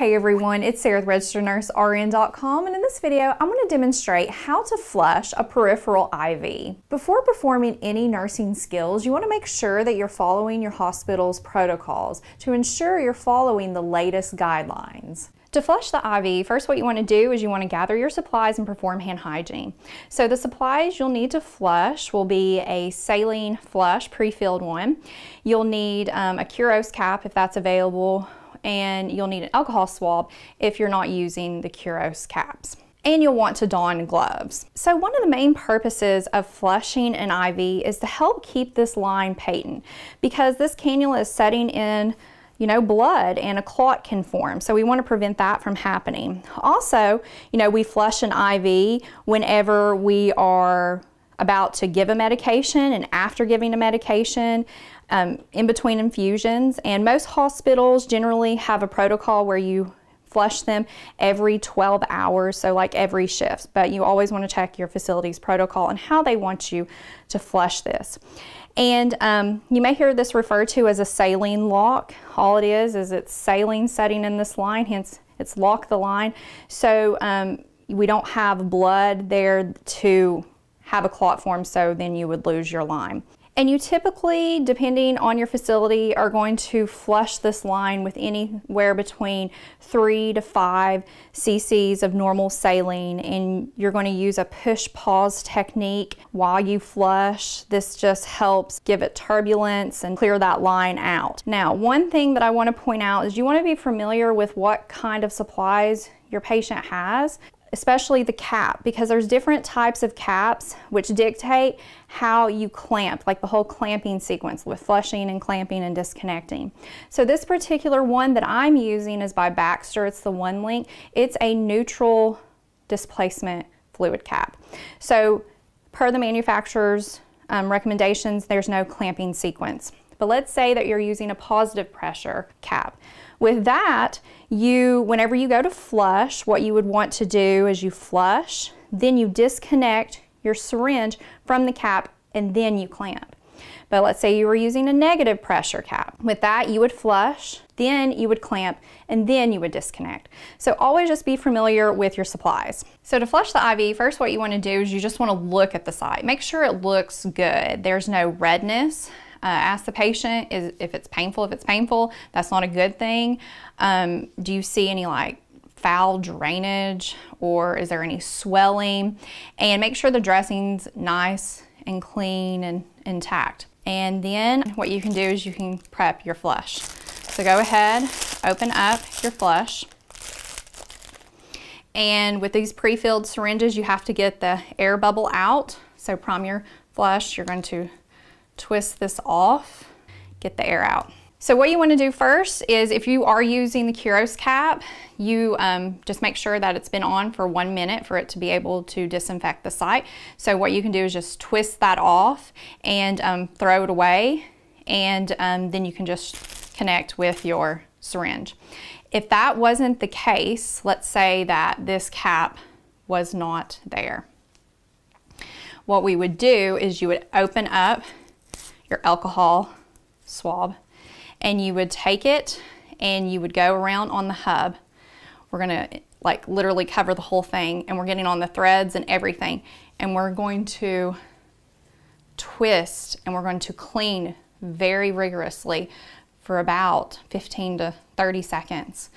Hey everyone, it's Sarah with RegisteredNurseRN.com, and in this video I'm going to demonstrate how to flush a peripheral IV. Before performing any nursing skills, you want to make sure that you're following your hospital's protocols to ensure you're following the latest guidelines. To flush the IV, first what you want to do is you want to gather your supplies and perform hand hygiene. So the supplies you'll need to flush will be a saline flush, pre-filled one. You'll need a Curos cap if that's available, and you'll need an alcohol swab if you're not using the Curos caps. And you'll want to don gloves. So one of the main purposes of flushing an IV is to help keep this line patent, because this cannula is setting in blood and a clot can form. So we want to prevent that from happening. Also, we flush an IV whenever we are about to give a medication and after giving a medication, in between infusions. And most hospitals generally have a protocol where you flush them every 12 hours, so like every shift, but you always want to check your facility's protocol and how they want you to flush this. And you may hear this referred to as a saline lock. All it is it's saline setting in this line, hence it's locked the line. So we don't have blood there to have a clot form, so then you would lose your line. And you typically, depending on your facility, are going to flush this line with anywhere between 3 to 5 cc's of normal saline, and you're going to use a push-pause technique while you flush. This just helps give it turbulence and clear that line out. Now, one thing that I want to point out is you want to be familiar with what kind of supplies your patient has, especially the cap, because there's different types of caps which dictate how you clamp, like the whole clamping sequence with flushing and clamping and disconnecting. So this particular one that I'm using is by Baxter. It's the OneLink. It's a neutral displacement fluid cap. So per the manufacturer's recommendations, there's no clamping sequence. But let's say that you're using a positive pressure cap. With that, whenever you go to flush, what you would want to do is you flush, then you disconnect your syringe from the cap, and then you clamp. But let's say you were using a negative pressure cap. With that, you would flush, then you would clamp, and then you would disconnect. So always just be familiar with your supplies. So to flush the IV, first what you want to do is you just want to look at the site. Make sure it looks good. There's no redness. Ask the patient if it's painful. If it's painful, that's not a good thing. Do you see any foul drainage, or is there any swelling? And make sure the dressing's nice and clean and intact. And then what you can do is you can prep your flush. So go ahead, open up your flush. And with these pre-filled syringes, you have to get the air bubble out. So prime your flush. You're going to twist this off, get the air out. So what you want to do first is, if you are using the Curos cap, you just make sure that it's been on for 1 minute for it to be able to disinfect the site. So what you can do is just twist that off and throw it away, and then you can just connect with your syringe. If that wasn't the case, let's say that this cap was not there. What we would do is you would open up your alcohol swab, and you would take it and you would go around on the hub. We're gonna literally cover the whole thing, and we're getting on the threads and everything, and we're going to twist and we're going to clean very rigorously for about 15 to 30 seconds.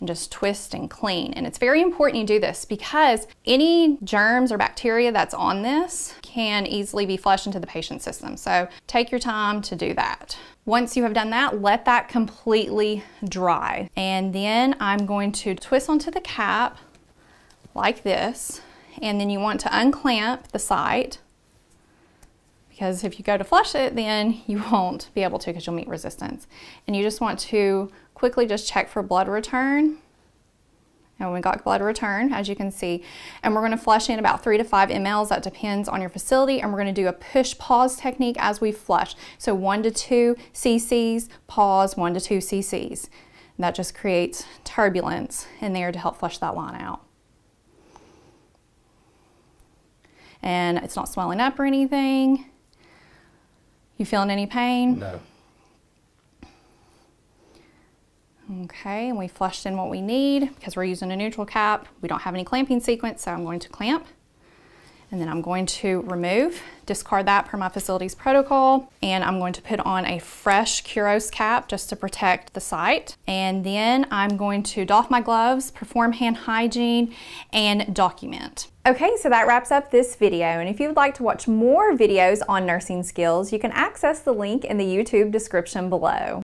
And just twist and clean. And it's very important you do this, because any germs or bacteria that's on this can easily be flushed into the patient system. So take your time to do that. Once you have done that, let that completely dry. And then I'm going to twist onto the cap like this. And then you want to unclamp the site, because if you go to flush it, then you won't be able to, because you'll meet resistance. And you just want to quickly just check for blood return. And we got blood return, as you can see. And we're going to flush in about 3 to 5 mLs. That depends on your facility. And we're going to do a push-pause technique as we flush. So 1 to 2 cc's, pause, 1 to 2 cc's. And that just creates turbulence in there to help flush that line out. And it's not swelling up or anything. You feeling any pain? No. Okay, and we flushed in what we need because we're using a neutral cap. We don't have any clamping sequence, so I'm going to clamp. And then I'm going to remove, discard that per my facility's protocol, and I'm going to put on a fresh Curos cap just to protect the site. And then I'm going to doff my gloves, perform hand hygiene, and document. Okay, so that wraps up this video, and if you would like to watch more videos on nursing skills, you can access the link in the YouTube description below.